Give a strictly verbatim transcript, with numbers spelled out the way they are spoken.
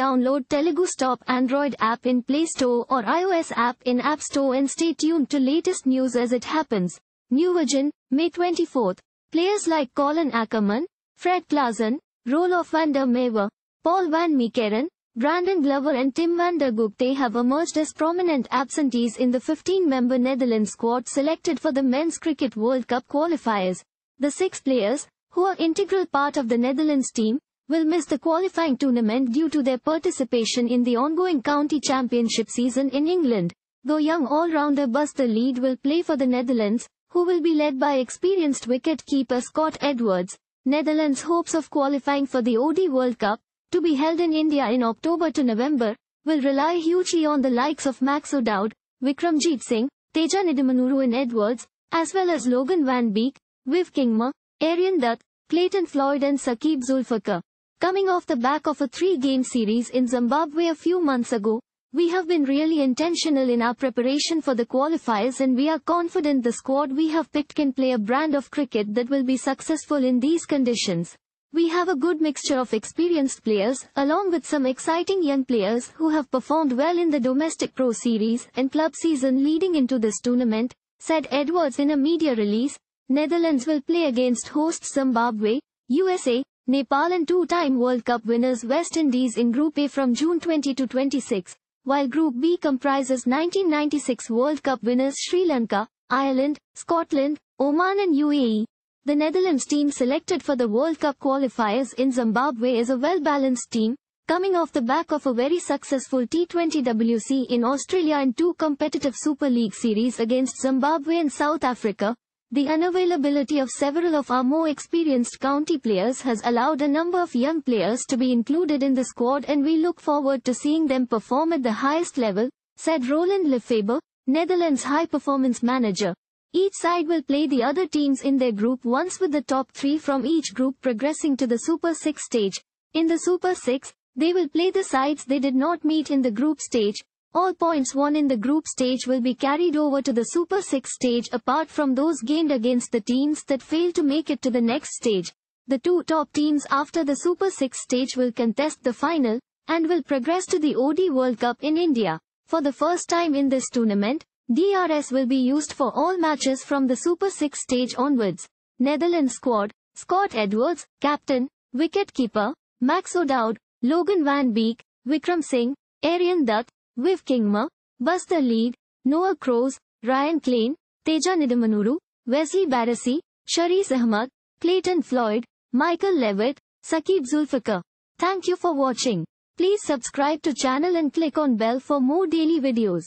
download Telugu Stop Android app in Play Store or iOS app in App Store and stay tuned to latest news as it happens. Nieuwegein, May twenty-fourth. Players like Colin Ackermann, Fred Klaassen, Roelof van der Meer, Paul van Meekeren, Brandon Glover and Tim van der Gugte have emerged as prominent absentees in the fifteen-member Netherlands squad selected for the Men's Cricket World Cup qualifiers. The six players, who are integral part of the Netherlands team, will miss the qualifying tournament due to their participation in the ongoing county championship season in England. Though young all-rounder Buster League will play for the Netherlands, who will be led by experienced wicket-keeper Scott Edwards. Netherlands hopes of qualifying for the O D I World Cup, to be held in India in October to November, will rely hugely on the likes of Max O'Dowd, Vikramjeet Singh, Teja Nidamanuru and Edwards, as well as Logan Van Beek, Viv Kingma, Aryan Dutt, Clayton Floyd and Saqib Zulfiqar. Coming off the back of a three-game series in Zimbabwe a few months ago, we have been really intentional in our preparation for the qualifiers and we are confident the squad we have picked can play a brand of cricket that will be successful in these conditions. We have a good mixture of experienced players, along with some exciting young players who have performed well in the domestic pro series and club season leading into this tournament, said Edwards in a media release. Netherlands will play against hosts Zimbabwe, U S A, Nepal and two-time World Cup winners West Indies in Group A from June twentieth to twenty-sixth. While Group B comprises nineteen ninety-six World Cup winners Sri Lanka, Ireland, Scotland, Oman and U A E. The Netherlands team selected for the World Cup qualifiers in Zimbabwe is a well-balanced team, coming off the back of a very successful T twenty W C in Australia and two competitive Super League series against Zimbabwe and South Africa. The unavailability of several of our more experienced county players has allowed a number of young players to be included in the squad and we look forward to seeing them perform at the highest level, said Roland Lefebvre, Netherlands high-performance manager. Each side will play the other teams in their group once with the top three from each group progressing to the Super six stage. In the Super six, they will play the sides they did not meet in the group stage. All points won in the group stage will be carried over to the Super six stage apart from those gained against the teams that failed to make it to the next stage. The two top teams after the Super six stage will contest the final, and will progress to the O D I World Cup in India. For the first time in this tournament, D R S will be used for all matches from the Super six stage onwards. Netherlands squad, Scott Edwards, captain, wicketkeeper, Max O'Dowd, Logan Van Beek, Vikram Singh, Aryan Dutt, Viv Kingma, Buster League, Noah Crows, Ryan Klein, Teja Nidamanuru, Wesley Barasi, Sharice Ahmad, Clayton Floyd, Michael Levitt, Saqib Zulfiqar. Thank you for watching. Please subscribe to channel and click on bell for more daily videos.